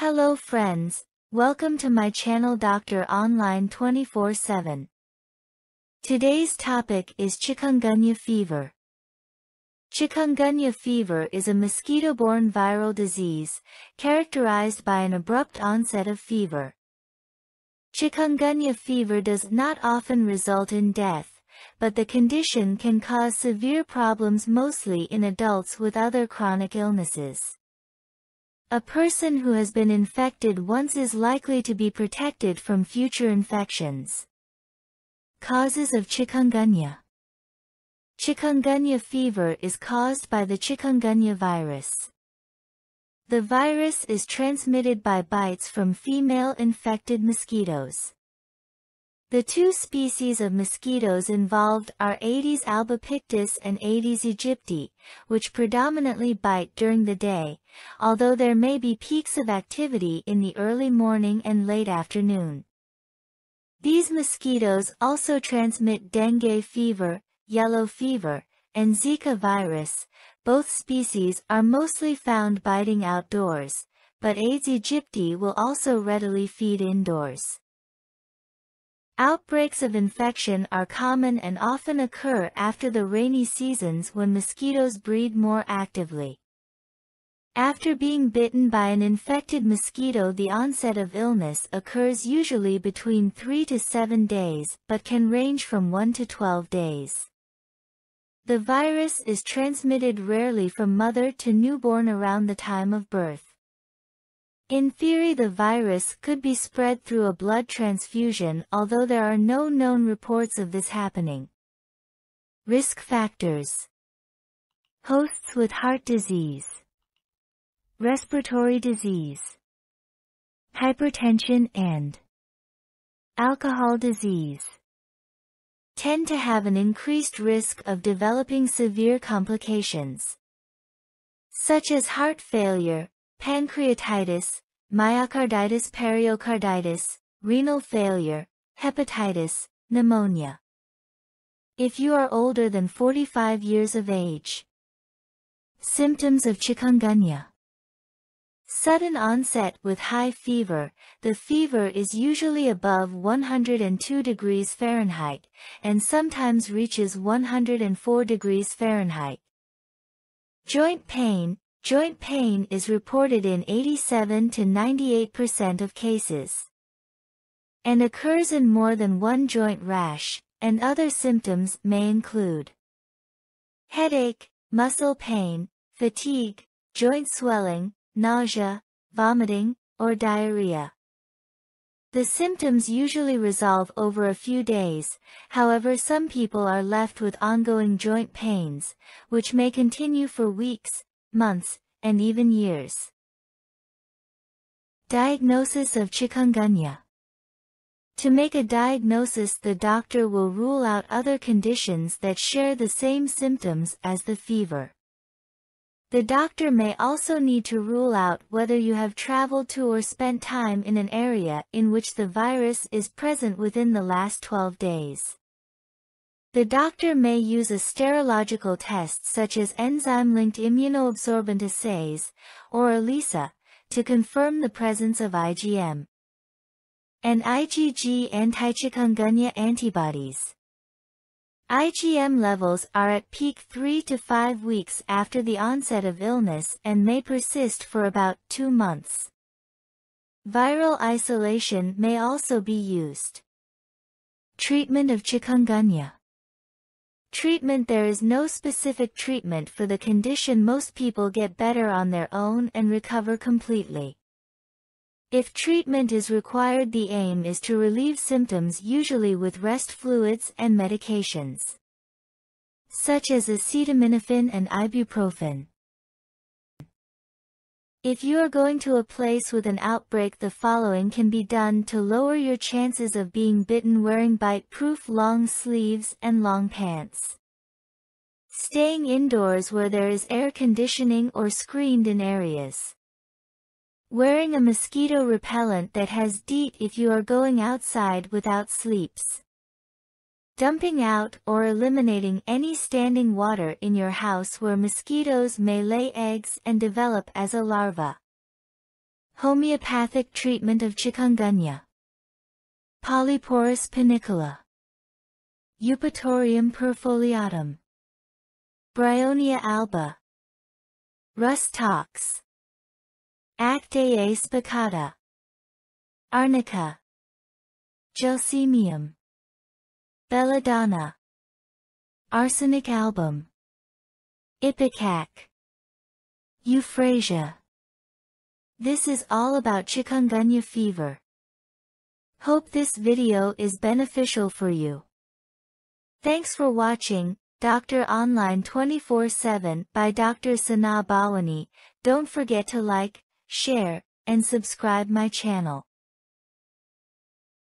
Hello friends, welcome to my channel Doctor Online 24/7. Today's topic is chikungunya fever. Chikungunya fever is a mosquito-borne viral disease, characterized by an abrupt onset of fever. Chikungunya fever does not often result in death, but the condition can cause severe problems mostly in adults with other chronic illnesses. A person who has been infected once is likely to be protected from future infections. Causes of chikungunya. Chikungunya fever is caused by the chikungunya virus. The virus is transmitted by bites from female infected mosquitoes. The two species of mosquitoes involved are Aedes albopictus and Aedes aegypti, which predominantly bite during the day, although there may be peaks of activity in the early morning and late afternoon. These mosquitoes also transmit dengue fever, yellow fever, and Zika virus. Both species are mostly found biting outdoors, but Aedes aegypti will also readily feed indoors. Outbreaks of infection are common and often occur after the rainy seasons when mosquitoes breed more actively. After being bitten by an infected mosquito, the onset of illness occurs usually between 3 to 7 days but can range from 1 to 12 days. The virus is transmitted rarely from mother to newborn around the time of birth. In theory, the virus could be spread through a blood transfusion, although there are no known reports of this happening. Risk factors. Hosts with heart disease, respiratory disease, hypertension and alcohol disease tend to have an increased risk of developing severe complications, such as heart failure, pancreatitis, myocarditis, pericarditis, renal failure, hepatitis, pneumonia. If you are older than 45 years of age. Symptoms of chikungunya. Sudden onset with high fever. The fever is usually above 102 degrees Fahrenheit, and sometimes reaches 104 degrees Fahrenheit. Joint pain. Joint pain is reported in 87 to 98% of cases, and occurs in more than one joint rash, and other symptoms may include headache, muscle pain, fatigue, joint swelling, nausea, vomiting, or diarrhea. The symptoms usually resolve over a few days, however some people are left with ongoing joint pains, which may continue for weeks, months, and even years. Diagnosis of chikungunya. To make a diagnosis, the doctor will rule out other conditions that share the same symptoms as the fever. The doctor may also need to rule out whether you have traveled to or spent time in an area in which the virus is present within the last 12 days. The doctor may use a serological test such as enzyme-linked immunosorbent assays, or ELISA, to confirm the presence of IgM and IgG anti-chikungunya antibodies. IgM levels are at peak 3 to 5 weeks after the onset of illness and may persist for about 2 months. Viral isolation may also be used. Treatment of chikungunya. Treatment. There is no specific treatment for the condition. Most people get better on their own and recover completely. If treatment is required, the aim is to relieve symptoms, usually with rest fluids and medications, such as acetaminophen and ibuprofen. If you are going to a place with an outbreak, the following can be done to lower your chances of being bitten: wearing bite-proof long sleeves and long pants, staying indoors where there is air conditioning or screened in areas, wearing a mosquito repellent that has DEET if you are going outside without sleeps, dumping out or eliminating any standing water in your house where mosquitoes may lay eggs and develop as a larva. Homeopathic treatment of chikungunya. Polyporus pinicola, Eupatorium perfoliatum, Bryonia alba, Rustox, Actaea spicata, Arnica, Gelsemium, Belladonna, Arsenic album, Ipecac, Euphrasia. This is all about chikungunya fever. Hope this video is beneficial for you. Thanks for watching Doctor Online 24/7 by Dr. Sana Balani. Don't forget to like, share, and subscribe my channel.